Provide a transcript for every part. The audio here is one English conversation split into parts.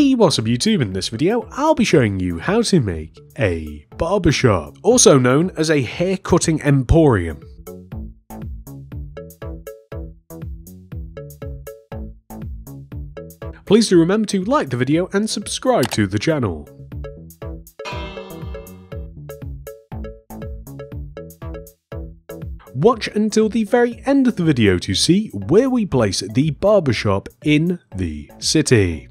Hey, what's up YouTube? In this video, I'll be showing you how to make a barbershop, also known as a hair cutting emporium. Please do remember to like the video and subscribe to the channel. Watch until the very end of the video to see where we place the barbershop in the city.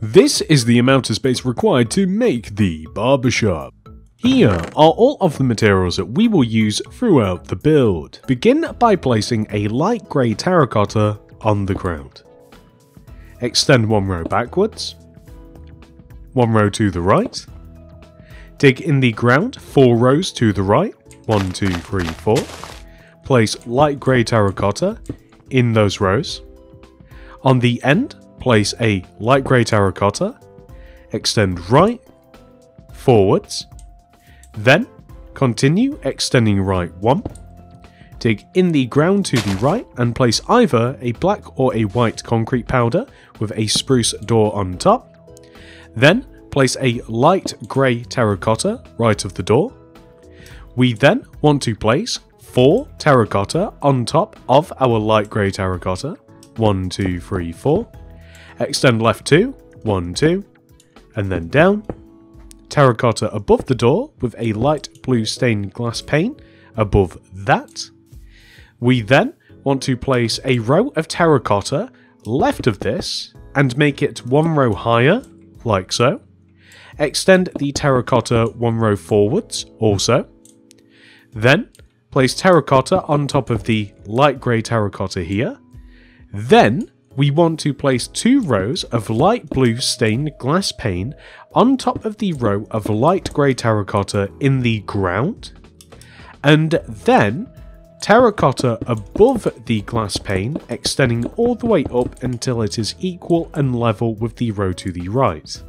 This is the amount of space required to make the barbershop. Here are all of the materials that we will use throughout the build. Begin by placing a light grey terracotta on the ground. Extend one row backwards, one row to the right. Dig in the ground 4 rows to the right, 1, 2, 3, 4. Place light grey terracotta in those rows. On the end, place a light grey terracotta, extend right, forwards, then continue extending right 1, dig in the ground to the right and place either a black or a white concrete powder with a spruce door on top, then place a light grey terracotta right of the door. We then want to place 4 terracotta on top of our light grey terracotta, 1, 2, 3, 4. Extend left 2, 1, 2, and then down. Terracotta above the door with a light blue stained glass pane above that. We then want to place a row of terracotta left of this and make it 1 row higher, like so. Extend the terracotta 1 row forwards, also. Then place terracotta on top of the light grey terracotta here. Then we want to place 2 rows of light blue stained glass pane on top of the row of light grey terracotta in the ground, and then terracotta above the glass pane extending all the way up until it is equal and level with the row to the right.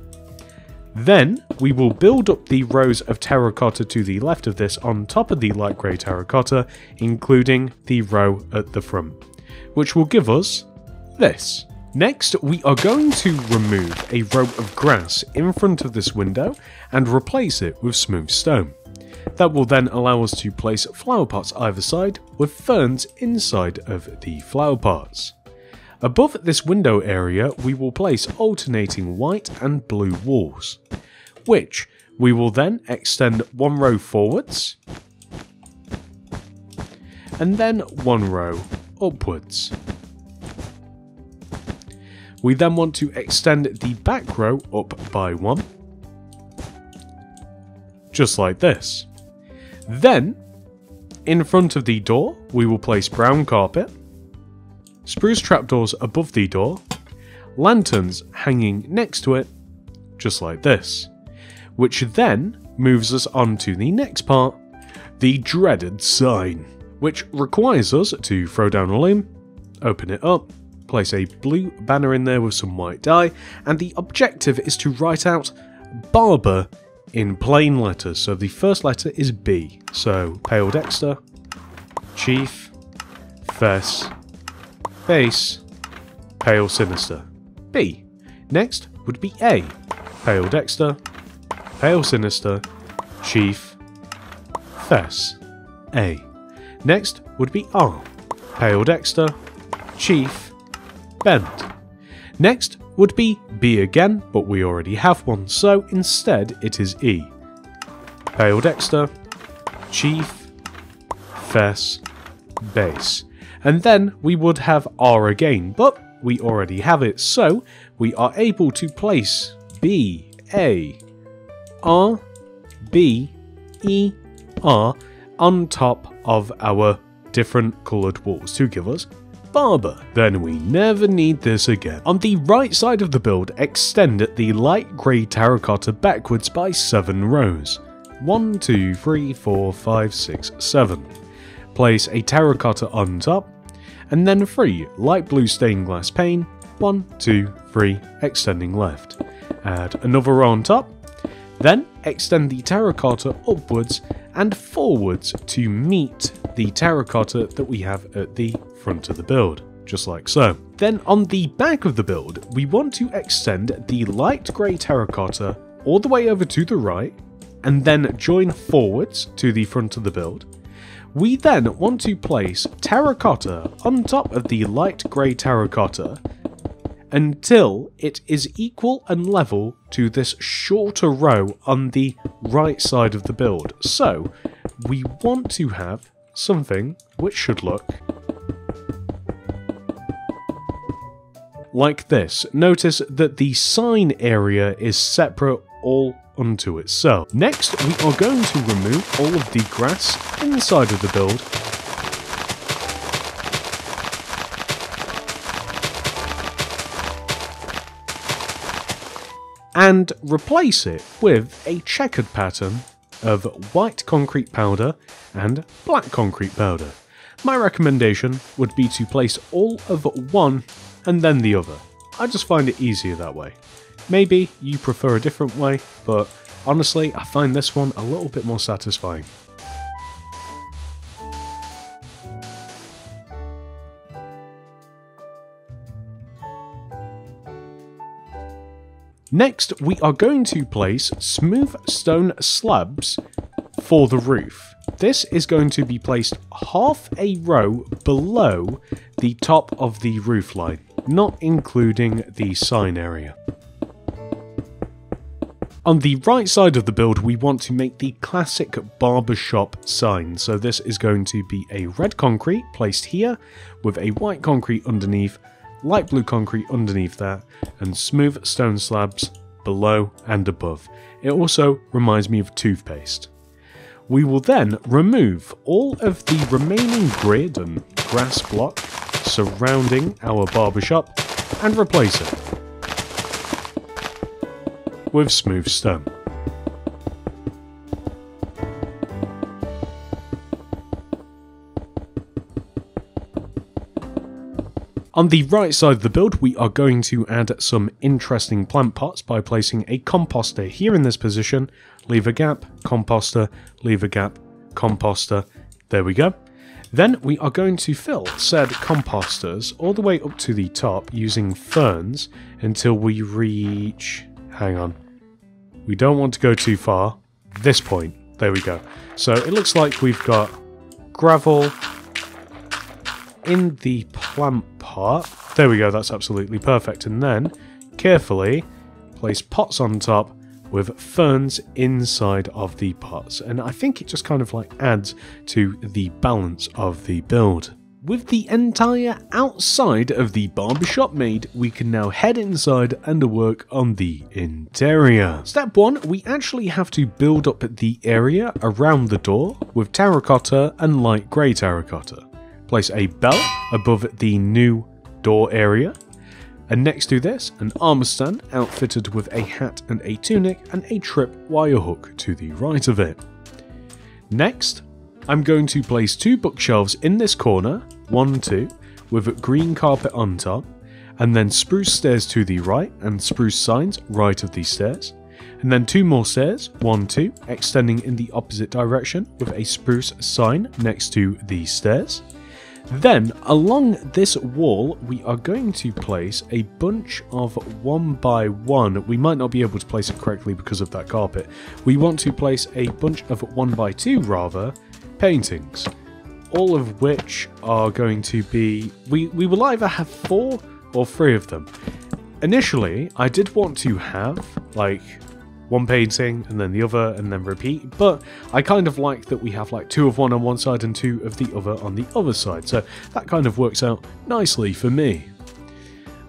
Then we will build up the rows of terracotta to the left of this on top of the light grey terracotta, including the row at the front, which will give us this. Next, we are going to remove a row of grass in front of this window and replace it with smooth stone. That will then allow us to place flower pots either side with ferns inside of the flower pots. Above this window area, we will place alternating white and blue walls, which we will then extend 1 row forwards and then 1 row upwards. We then want to extend the back row up by 1, just like this. Then, in front of the door, we will place brown carpet, spruce trapdoors above the door, lanterns hanging next to it, just like this, which then moves us on to the next part, the dreaded sign, which requires us to throw down a limb, open it up, place a blue banner in there with some white dye, and the objective is to write out barber in plain letters. So the first letter is B. So Pale Dexter, Chief, Fess, Face, Pale Sinister. B. Next would be A. Pale Dexter, Pale Sinister, Chief, Fess, A. Next would be R. Pale Dexter, Chief, Bend. Next would be B again, but we already have one, so instead it is E. Pale Dexter, Chief, Fess, Base. And then we would have R again, but we already have it, so we are able to place B, A, R, B, E, R on top of our different coloured walls to give us barber. Then we never need this again. On the right side of the build, extend the light grey terracotta backwards by 7 rows. 1, 2, 3, 4, 5, 6, 7. Place a terracotta on top, and then 3 light blue stained glass pane, 1, 2, 3, extending left. Add another row on top, then extend the terracotta upwards and forwards to meet the terracotta that we have at the front of the build, just like so. Then on the back of the build, we want to extend the light grey terracotta all the way over to the right, and then join forwards to the front of the build. We then want to place terracotta on top of the light grey terracotta until it is equal and level to this shorter row on the right side of the build. So we want to have something which should look like this. Notice that the sign area is separate all unto itself. Next, we are going to remove all of the grass inside of the build and replace it with a checkered pattern of white concrete powder and black concrete powder. My recommendation would be to place all of one and then the other. I just find it easier that way. Maybe you prefer a different way, but honestly, I find this one a little bit more satisfying. Next, we are going to place smooth stone slabs for the roof. This is going to be placed half a row below the top of the roof line, not including the sign area. On the right side of the build, we want to make the classic barbershop sign. So this is going to be a red concrete placed here with a white concrete underneath, light blue concrete underneath that, and smooth stone slabs below and above. It also reminds me of toothpaste. We will then remove all of the remaining grid and grass block surrounding our barbershop and replace it with smooth stone. On the right side of the build, we are going to add some interesting plant pots by placing a composter here in this position. Leave a gap, composter, leave a gap, composter. There we go. Then we are going to fill said composters all the way up to the top using ferns until we reach... hang on. We don't want to go too far. This point. There we go. So it looks like we've got gravel in the plant pot. There we go. That's absolutely perfect. And then carefully place pots on top with ferns inside of the pots. And I think it just kind of like adds to the balance of the build. With the entire outside of the barbershop made, we can now head inside and work on the interior. Step 1, we actually have to build up the area around the door with terracotta and light grey terracotta. Place a bell above the new door area, and next to this, an armor stand outfitted with a hat and a tunic and a trip wire hook to the right of it. Next, I'm going to place 2 bookshelves in this corner, 1, 2, with a green carpet on top, and then spruce stairs to the right and spruce signs right of these stairs, and then 2 more stairs, 1, 2, extending in the opposite direction with a spruce sign next to these stairs. Then, along this wall, we are going to place a bunch of 1x1. We might not be able to place it correctly because of that carpet. We want to place a bunch of 1x2, rather, paintings. All of which are going to be... We will either have 4 or 3 of them. Initially, I did want to have, like... 1 painting and then the other and then repeat, but I kind of like that we have like 2 of one on one side and 2 of the other on the other side, so that kind of works out nicely for me.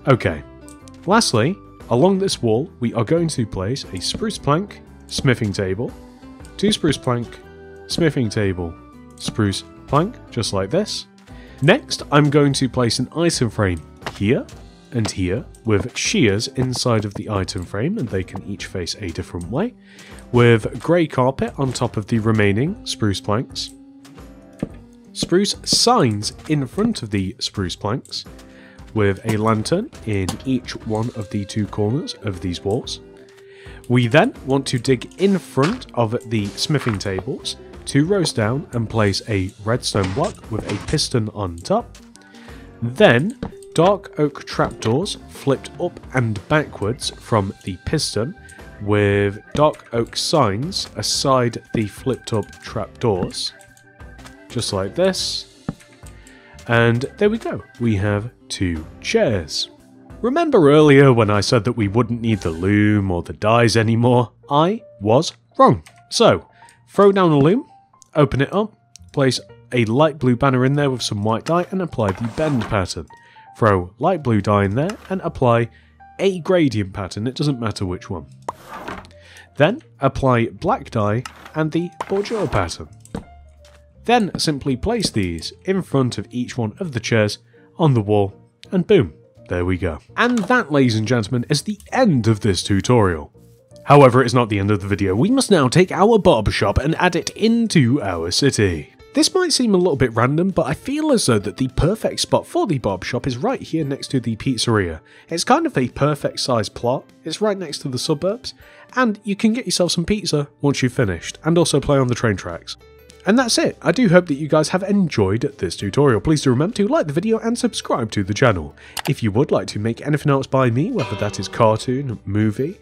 Okay, lastly, along this wall we are going to place a spruce plank, smithing table, 2 spruce plank, smithing table, spruce plank, just like this. Next, I'm going to place an item frame here and here, with shears inside of the item frame, and they can each face a different way, with grey carpet on top of the remaining spruce planks, spruce signs in front of the spruce planks, with a lantern in each one of the two corners of these walls. We then want to dig in front of the smithing tables, 2 rows down, and place a redstone block with a piston on top. Then, dark oak trapdoors flipped up and backwards from the piston, with dark oak signs aside the flipped up trapdoors, just like this. And there we go, we have 2 chairs. Remember earlier when I said that we wouldn't need the loom or the dies anymore? I was wrong. So, throw down a loom, open it up, place a light blue banner in there with some white dye and apply the bend pattern. Throw light blue dye in there and apply a gradient pattern, it doesn't matter which one. Then apply black dye and the Bordeaux pattern. Then simply place these in front of each one of the chairs on the wall and boom, there we go. And that, ladies and gentlemen, is the end of this tutorial. However, it's not the end of the video. We must now take our barbershop and add it into our city. This might seem a little bit random, but I feel as though that the perfect spot for the barbershop is right here next to the pizzeria. It's kind of a perfect size plot, it's right next to the suburbs, and you can get yourself some pizza once you've finished, and also play on the train tracks. And that's it. I do hope that you guys have enjoyed this tutorial. Please do remember to like the video and subscribe to the channel. If you would like to make anything else by me, whether that is cartoon, movie,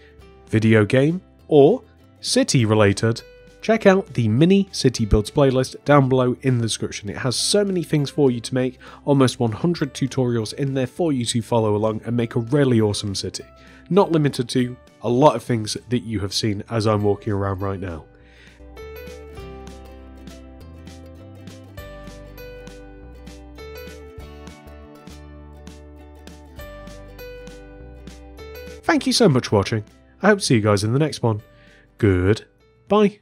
video game, or city related, check out the mini city builds playlist down below in the description. It has so many things for you to make, almost 100 tutorials in there for you to follow along and make a really awesome city. Not limited to a lot of things that you have seen as I'm walking around right now. Thank you so much for watching. I hope to see you guys in the next one. Goodbye.